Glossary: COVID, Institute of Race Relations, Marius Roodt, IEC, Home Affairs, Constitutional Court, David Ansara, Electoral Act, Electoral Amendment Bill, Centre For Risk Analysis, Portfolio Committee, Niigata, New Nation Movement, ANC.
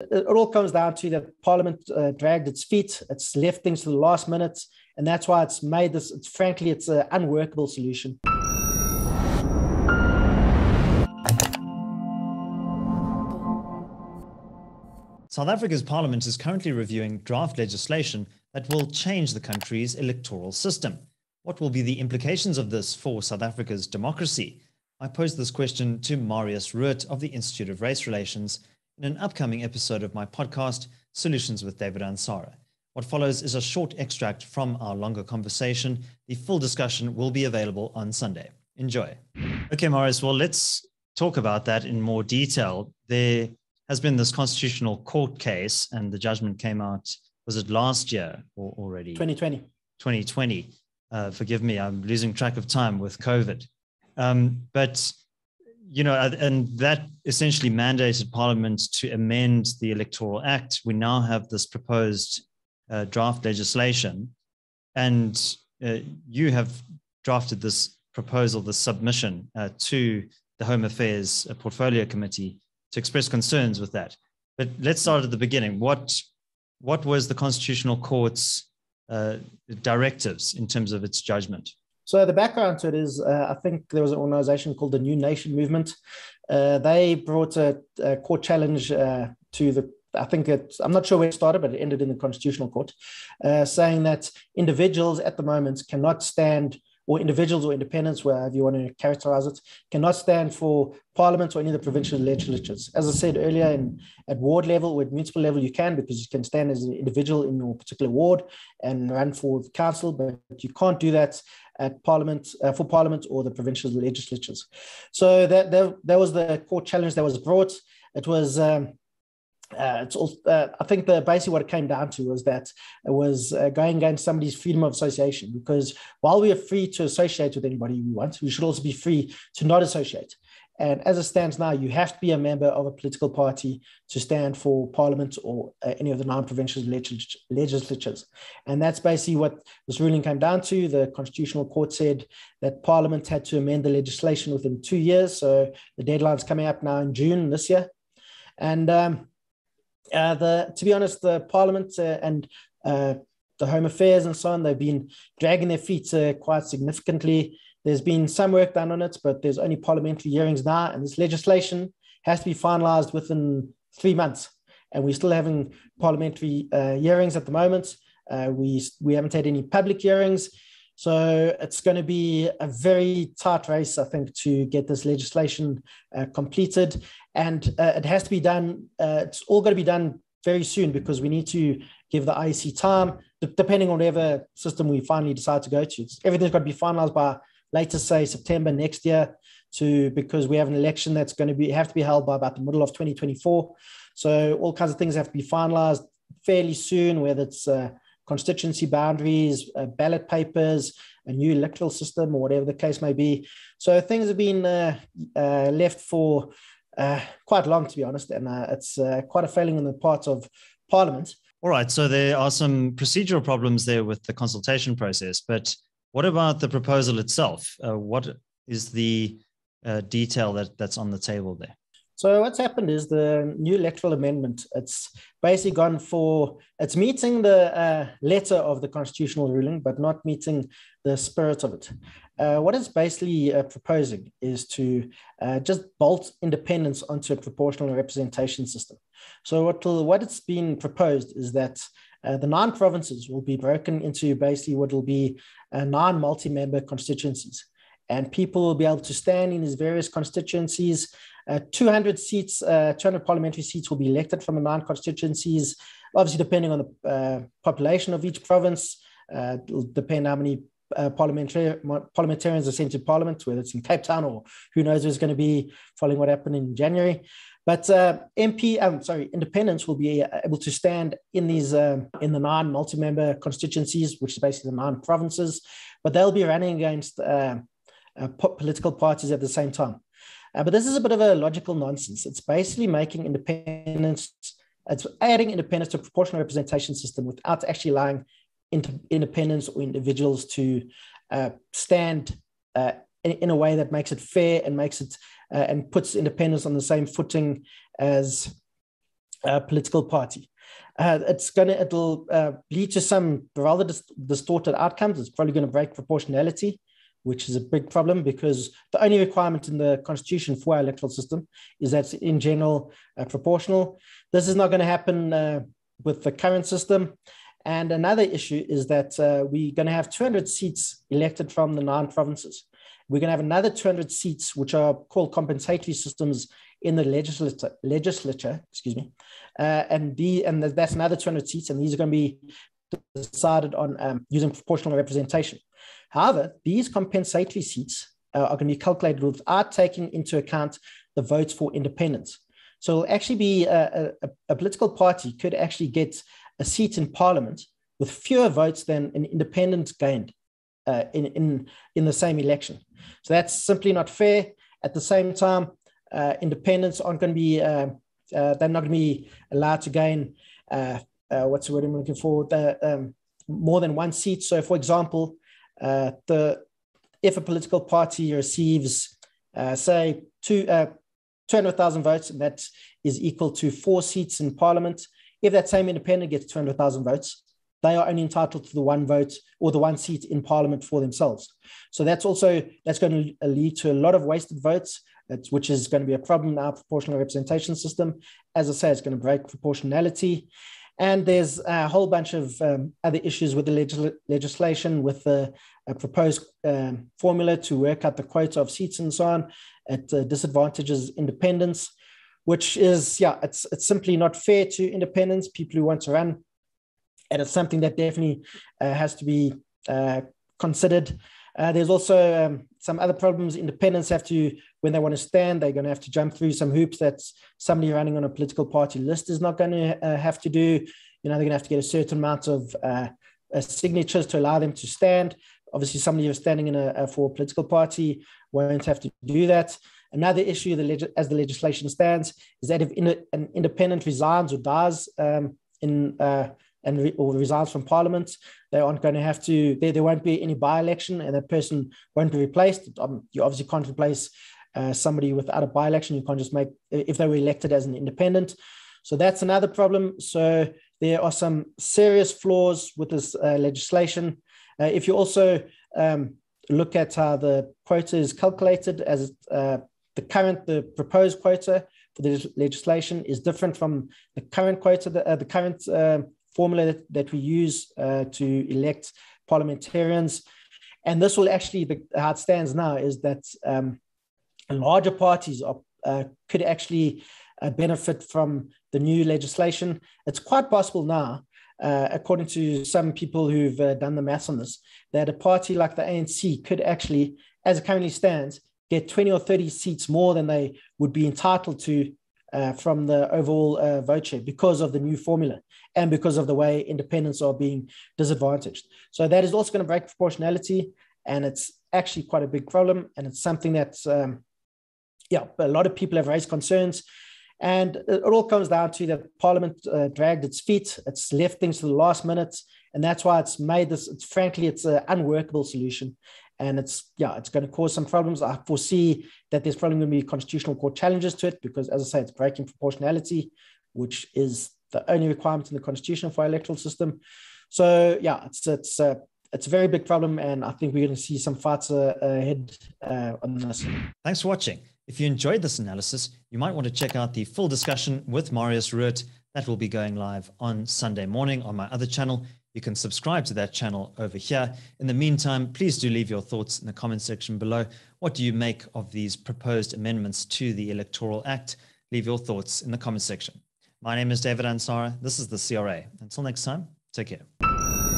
It all comes down to that Parliament dragged its feet, it's left things to the last minute, and that's why it's made this, frankly, it's an unworkable solution. South Africa's Parliament is currently reviewing draft legislation that will change the country's electoral system. What will be the implications of this for South Africa's democracy? I posed this question to Marius Roodt of the Institute of Race Relations in an upcoming episode of my podcast, Solutions with David Ansara. What follows is a short extract from our longer conversation. The full discussion will be available on Sunday. Enjoy. Okay, Marius, well, let's talk about that in more detail. There has been this Constitutional Court case, and the judgment came out, was it last year or already? 2020. Forgive me, I'm losing track of time with COVID. But, you know, and that essentially mandated Parliament to amend the Electoral Act. We now have this proposed draft legislation, and you have drafted this proposal, this submission to the Home Affairs Portfolio Committee to express concerns with that. But let's start at the beginning. What was the Constitutional Court's directives in terms of its judgment? So the background to it is, I think there was an organization called the New Nation Movement. They brought a court challenge to the, I think it, I'm not sure where it started, but it ended in the Constitutional Court, saying that individuals at the moment cannot stand, or individuals or independents, wherever you want to characterize it, cannot stand for Parliament or any of the provincial legislatures. As I said earlier, at ward level or at municipal level, you can, because you can stand as an individual in your particular ward and run for council, but you can't do that at Parliament, for Parliament or the provincial legislatures. So that was the court challenge that was brought. It was, I think basically what it came down to was that it was going against somebody's freedom of association, because while we are free to associate with anybody we want, we should also be free to not associate. And as it stands now, you have to be a member of a political party to stand for Parliament or any of the non-provincial legislatures. And that's basically what this ruling came down to. The Constitutional Court said that Parliament had to amend the legislation within 2 years. So the deadline's coming up now in June this year. And to be honest, the Parliament and the Home Affairs and so on, they've been dragging their feet quite significantly. There's been some work done on it, but there's only parliamentary hearings now, and this legislation has to be finalised within 3 months. And we're still having parliamentary hearings at the moment. We haven't had any public hearings. So it's going to be a very tight race, I think, to get this legislation completed. And it has to be done, it's all got to be done very soon, because we need to give the IEC time, depending on whatever system we finally decide to go to. Everything's got to be finalized by later, say, September next year, because we have an election that's going to have to be held by about the middle of 2024. So all kinds of things have to be finalized fairly soon, whether it's constituency boundaries, ballot papers, a new electoral system, or whatever the case may be. So things have been left for quite long, to be honest, and it's quite a failing on the part of Parliament. All right, so there are some procedural problems there with the consultation process, but what about the proposal itself? What is the detail that's on the table there? So what's happened is the new electoral amendment, it's basically gone for, it's meeting the letter of the constitutional ruling, but not meeting the spirit of it. What it's basically proposing is to just bolt independence onto a proportional representation system. So what it's been proposed is that the 9 provinces will be broken into basically what will be 9 multi-member constituencies. And people will be able to stand in these various constituencies. 200 parliamentary seats will be elected from the 9 constituencies. Obviously, depending on the population of each province, it'll depend how many parliamentarians are sent to Parliament, whether it's in Cape Town or who knows who's going to be following what happened in January. But independents will be able to stand in these in the 9 multi-member constituencies, which is basically the 9 provinces. But they'll be running against political parties at the same time. But this is a bit of a logical nonsense. It's basically making independence, it's adding independence to a proportional representation system without actually allowing independents or individuals to stand in a way that makes it fair and puts independence on the same footing as political party. It'll lead to some rather distorted outcomes. It's probably going to break proportionality, which is a big problem, because the only requirement in the constitution for our electoral system is that it's in general proportional. This is not going to happen with the current system. And another issue is that we're going to have 200 seats elected from the 9 provinces. We're going to have another 200 seats, which are called compensatory systems in the legislature, excuse me, and that's another 200 seats, and these are going to be decided on using proportional representation. However, these compensatory seats are going to be calculated without taking into account the votes for independence. So it'll actually be a political party could actually get a seat in parliament with fewer votes than an independent gained in the same election. So that's simply not fair. At the same time, independents aren't going to be, they're not going to be allowed to gain, what's the word I'm looking for, more than one seat. So for example, if a political party receives, say, 200,000 votes, and that is equal to 4 seats in parliament, if that same independent gets 200,000 votes, they are only entitled to the 1 vote or the 1 seat in parliament for themselves. So that's going to lead to a lot of wasted votes, which is going to be a problem in our proportional representation system. As I say, it's going to break proportionality. And there's a whole bunch of other issues with the legislation, with the proposed formula to work out the quota of seats and so on. It disadvantages independence, which is, yeah, it's simply not fair to independents, people who want to run. And it's something that definitely has to be considered. There's also some other problems. Independents have to, when they want to stand, they're going to have to jump through some hoops that somebody running on a political party list is not going to have to do. You know, they're going to have to get a certain amount of signatures to allow them to stand. Obviously, somebody who's standing in for a political party won't have to do that. Another issue, as the legislation stands, is that if an independent resigns or dies or resigns from parliament, they aren't going to have to, there won't be any by-election, and that person won't be replaced. You obviously can't replace somebody without a by-election. You can't just if they were elected as an independent. So that's another problem. So there are some serious flaws with this legislation. If you also look at how the quota is calculated, as the proposed quota for the legislation is different from the current quota, formula that we use to elect parliamentarians. And this will actually, how it stands now, is that larger parties could actually benefit from the new legislation. It's quite possible now, according to some people who've done the maths on this, that a party like the ANC could actually, as it currently stands, get 20 or 30 seats more than they would be entitled to from the overall vote share, because of the new formula and because of the way independents are being disadvantaged. So that is also going to break proportionality, and it's actually quite a big problem. And it's something that's, a lot of people have raised concerns. And it all comes down to that Parliament dragged its feet. It's left things to the last minute. And that's why it's made this, it's an unworkable solution. And it's going to cause some problems. I foresee that there's probably going to be constitutional court challenges to it, because, as I say, it's breaking proportionality, which is the only requirement in the constitution for our electoral system. So yeah, it's a very big problem, and I think we're going to see some fights ahead on this. Thanks for watching. If you enjoyed this analysis, you might want to check out the full discussion with Marius Roodt. That will be going live on Sunday morning on my other channel. You can subscribe to that channel over here. In the meantime, please do leave your thoughts in the comment section below. What do you make of these proposed amendments to the Electoral Act? Leave your thoughts in the comment section. My name is David Ansara. This is the CRA. Until next time, take care.